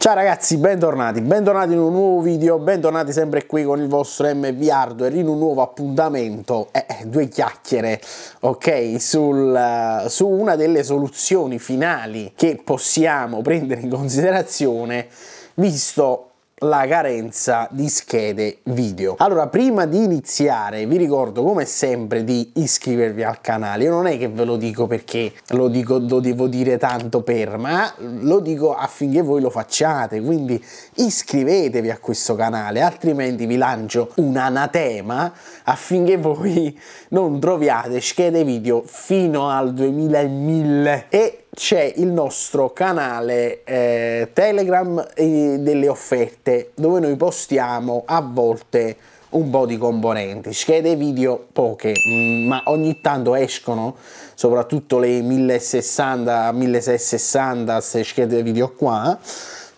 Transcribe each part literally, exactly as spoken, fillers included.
Ciao ragazzi, bentornati, bentornati in un nuovo video, bentornati sempre qui con il vostro M V Hardware in un nuovo appuntamento, eh, due chiacchiere, ok, sul, uh, su una delle soluzioni finali che possiamo prendere in considerazione, visto la carenza di schede video. Allora, prima di iniziare vi ricordo come sempre di iscrivervi al canale. Io non è che ve lo dico perché lo dico, lo devo dire tanto per, ma lo dico affinché voi lo facciate, quindi iscrivetevi a questo canale, altrimenti vi lancio un anatema affinché voi non troviate schede video fino al duemila e mille. E c'è il nostro canale eh, Telegram eh, delle offerte, dove noi postiamo a volte un po' di componenti, schede video poche, mh, ma ogni tanto escono, soprattutto le mille sessanta, mille seicentosessanta, se schede video qua.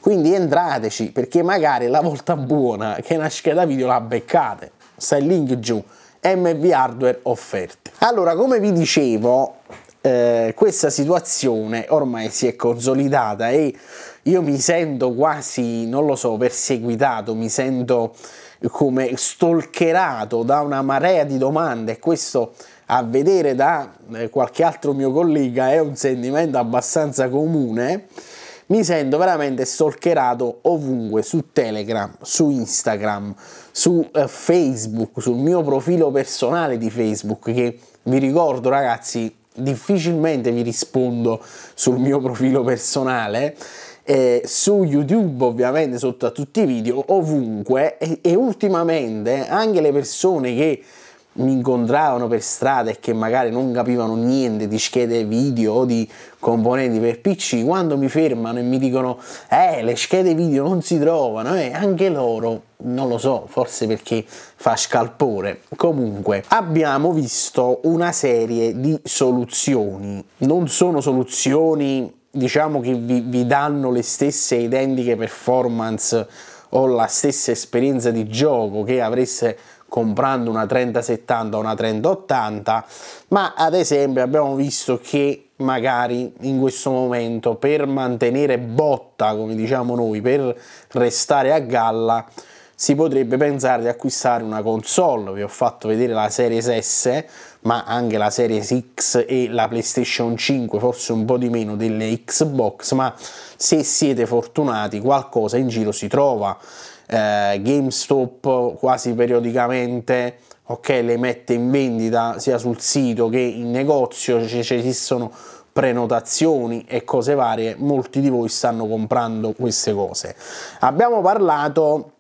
Quindi entrateci, perché magari la volta buona che una scheda video la beccate. Sta il link giù, M V Hardware offerte. Allora, come vi dicevo, Eh, questa situazione ormai si è consolidata e io mi sento quasi, non lo so, perseguitato, mi sento come stalkerato da una marea di domande, e questo, a vedere da eh, qualche altro mio collega, è un sentimento abbastanza comune. Mi sento veramente stalkerato ovunque, su Telegram, su Instagram, su eh, Facebook, sul mio profilo personale di Facebook, che vi ricordo ragazzi, difficilmente vi rispondo sul mio profilo personale, eh, su YouTube ovviamente sotto a tutti i video, ovunque, e, e ultimamente anche le persone che mi incontravano per strada e che magari non capivano niente di schede video o di componenti per P C, quando mi fermano e mi dicono eh le schede video non si trovano, eh, anche loro, non lo so, forse perché fa scalpore. Comunque abbiamo visto una serie di soluzioni, non sono soluzioni diciamo che vi, vi danno le stesse identiche performance o la stessa esperienza di gioco che avreste comprando una trenta settanta o una trenta ottanta, ma ad esempio abbiamo visto che magari in questo momento, per mantenere botta come diciamo noi, per restare a galla, si potrebbe pensare di acquistare una console. Vi ho fatto vedere la Series S, ma anche la Series X e la PlayStation cinque, forse un po' di meno delle Xbox, ma se siete fortunati qualcosa in giro si trova. Eh, GameStop quasi periodicamente, ok, le mette in vendita sia sul sito che in negozio, ci esistono prenotazioni e cose varie, molti di voi stanno comprando queste cose. Abbiamo parlato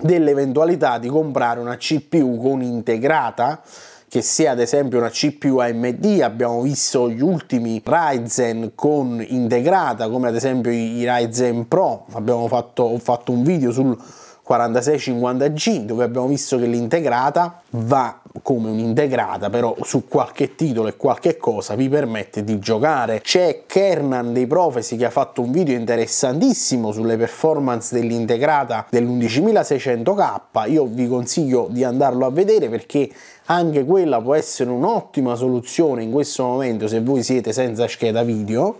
dell'eventualità di comprare una C P U con integrata, che sia ad esempio una C P U A M D. Abbiamo visto gli ultimi Ryzen con integrata, come ad esempio i Ryzen Pro. Abbiamo fatto, ho fatto un video sul quarantasei cinquanta G dove abbiamo visto che l'integrata va come un'integrata, però su qualche titolo e qualche cosa vi permette di giocare. C'è Kernan dei Profesi che ha fatto un video interessantissimo sulle performance dell'integrata dell'undicimilaseicento K, io vi consiglio di andarlo a vedere perché anche quella può essere un'ottima soluzione in questo momento se voi siete senza scheda video.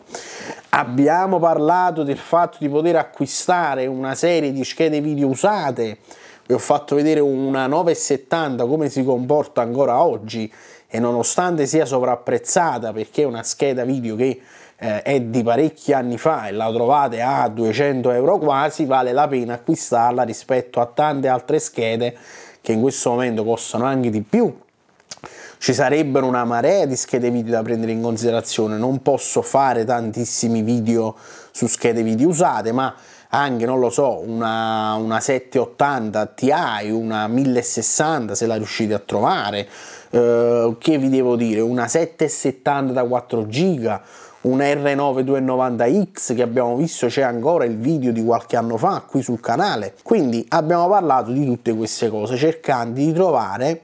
Abbiamo parlato del fatto di poter acquistare una serie di schede video usate, vi ho fatto vedere una nove settanta come si comporta ancora oggi, e nonostante sia sovrapprezzata perché è una scheda video che eh, è di parecchi anni fa e la trovate a duecento euro quasi, vale la pena acquistarla rispetto a tante altre schede che in questo momento costano anche di più. Ci sarebbero una marea di schede video da prendere in considerazione, non posso fare tantissimi video su schede video usate, ma anche, non lo so, una, una settecentottanta Ti, una mille sessanta se la riuscite a trovare, eh, che vi devo dire, una settecentosettanta da quattro giga, una R nove duecentonovanta X che abbiamo visto, c'è ancora il video di qualche anno fa qui sul canale. Quindi abbiamo parlato di tutte queste cose cercando di trovare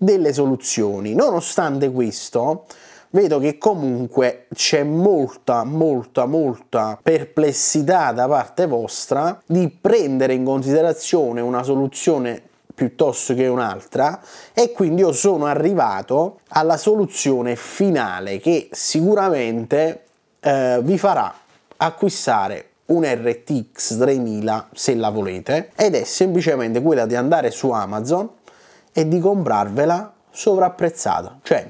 delle soluzioni. Nonostante questo vedo che comunque c'è molta molta molta perplessità da parte vostra di prendere in considerazione una soluzione piuttosto che un'altra, e quindi io sono arrivato alla soluzione finale che sicuramente eh, vi farà acquistare un R T X tremila se la volete, ed è semplicemente quella di andare su Amazon e di comprarvela sovrapprezzata, cioè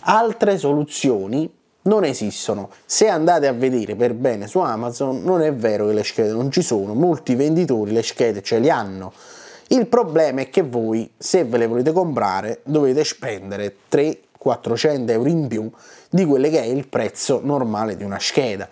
altre soluzioni non esistono. Se andate a vedere per bene su Amazon, non è vero che le schede non ci sono, molti venditori le schede ce le hanno. Il problema è che voi, se ve le volete comprare, dovete spendere trecento-quattrocento euro in più di quelle che è il prezzo normale di una scheda.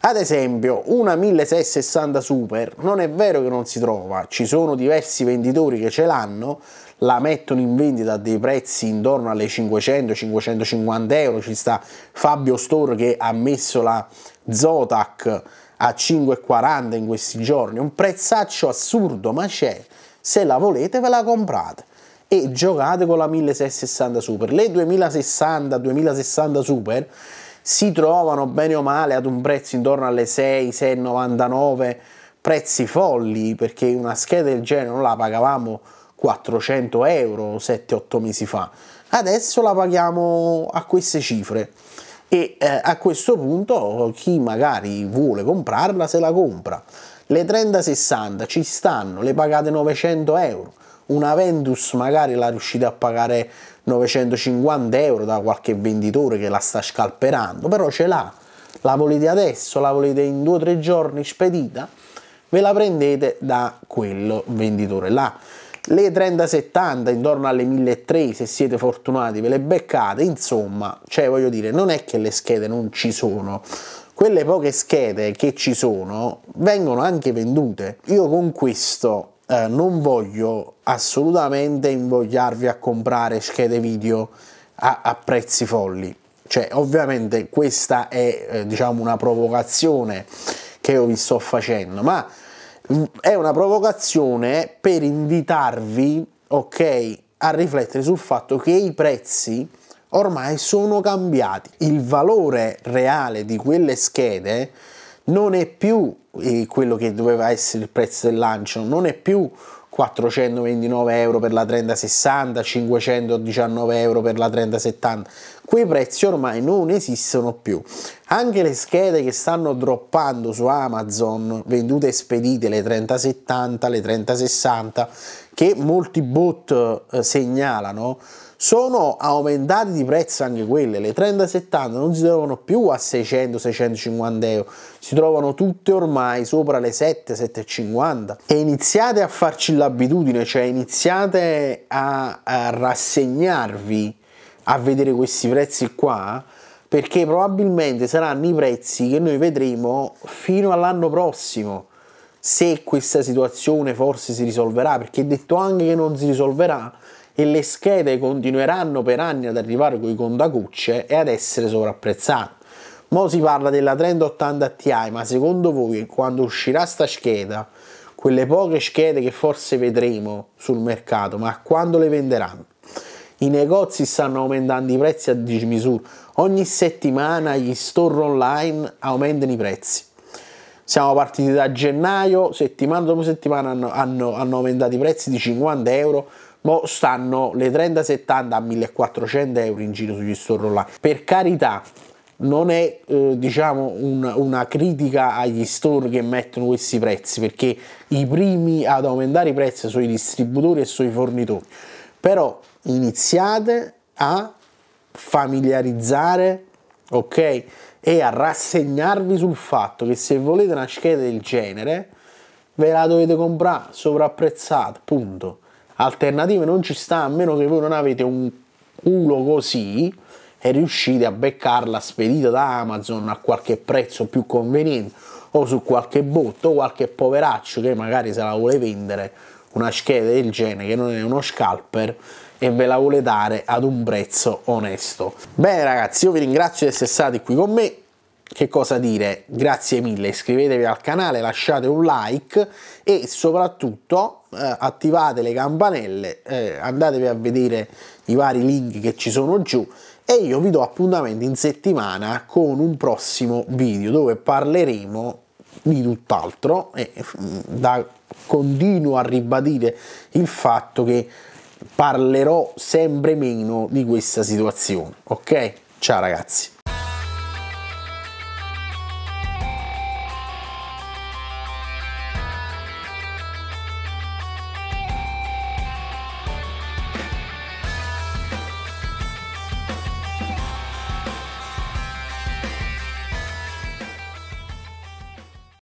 Ad esempio una milleseicentosessanta Super non è vero che non si trova, ci sono diversi venditori che ce l'hanno, la mettono in vendita a dei prezzi intorno alle cinquecento-cinquecentocinquanta euro, ci sta Fabio Store che ha messo la Zotac a cinquecentoquaranta in questi giorni, un prezzaccio assurdo, ma c'è, se la volete ve la comprate e giocate con la milleseicentosessanta Super. Le duemilasessanta duemilasessanta Super si trovano bene o male ad un prezzo intorno alle sei, sei e novantanove, prezzi folli, perché una scheda del genere non la pagavamo quattrocento euro sette otto mesi fa, adesso la paghiamo a queste cifre e eh, a questo punto chi magari vuole comprarla se la compra. Le trenta sessanta ci stanno, le pagate novecento euro, una Ventus magari la riuscite a pagare novecentocinquanta euro da qualche venditore che la sta scalperando, però ce l'ha, la volete adesso, la volete in due o tre giorni spedita, ve la prendete da quel venditore là. Le trenta settanta intorno alle milletrecento, se siete fortunati ve le beccate, insomma, cioè voglio dire, non è che le schede non ci sono, quelle poche schede che ci sono vengono anche vendute. Io con questo eh, non voglio assolutamente invogliarvi a comprare schede video a, a prezzi folli, cioè ovviamente questa è eh, diciamo una provocazione che io vi sto facendo, ma è una provocazione per invitarvi, ok, a riflettere sul fatto che i prezzi ormai sono cambiati. Il valore reale di quelle schede non è più quello che doveva essere il prezzo del lancio, non è più quattrocentoventinove euro per la trenta sessanta, cinquecentodiciannove euro per la trenta settanta, quei prezzi ormai non esistono più. Anche le schede che stanno droppando su Amazon, vendute e spedite, le trenta settanta, le trenta sessanta, che molti bot eh, segnalano, sono aumentati di prezzo anche quelle. Le trenta settanta non si trovano più a seicento seicentocinquanta euro, si trovano tutte ormai sopra le sette settecentocinquanta, e iniziate a farci l'abitudine, cioè iniziate a, a rassegnarvi a vedere questi prezzi qua, perché probabilmente saranno i prezzi che noi vedremo fino all'anno prossimo, se questa situazione forse si risolverà, perché è detto anche che non si risolverà e le schede continueranno per anni ad arrivare con i contacucce e ad essere sovrapprezzate. Mo si parla della trenta ottanta Ti, ma secondo voi quando uscirà sta scheda, quelle poche schede che forse vedremo sul mercato, ma quando le venderanno? I negozi stanno aumentando i prezzi a dismisura, ogni settimana gli store online aumentano i prezzi. Siamo partiti da gennaio, settimana dopo settimana hanno, hanno, hanno aumentato i prezzi di cinquanta euro. Mo stanno le trenta settanta a millequattrocento euro in giro sugli store online. Per carità, non è eh, diciamo un, una critica agli store che mettono questi prezzi, perché i primi ad aumentare i prezzi sono i distributori e sono i fornitori, però iniziate a familiarizzare, ok, e a rassegnarvi sul fatto che se volete una scheda del genere ve la dovete comprare sovrapprezzata, punto. Alternative non ci sta, a meno che voi non avete un culo così e riuscite a beccarla spedita da Amazon a qualche prezzo più conveniente, o su qualche botto, qualche poveraccio che magari se la vuole vendere una scheda del genere, che non è uno scalper, e ve la vuole dare ad un prezzo onesto. Bene ragazzi, io vi ringrazio di essere stati qui con me. Che cosa dire? Grazie mille, iscrivetevi al canale, lasciate un like e soprattutto eh, attivate le campanelle, eh, andatevi a vedere i vari link che ci sono giù e io vi do appuntamento in settimana con un prossimo video dove parleremo di tutt'altro, e da continuo a ribadire il fatto che parlerò sempre meno di questa situazione, ok? Ciao ragazzi!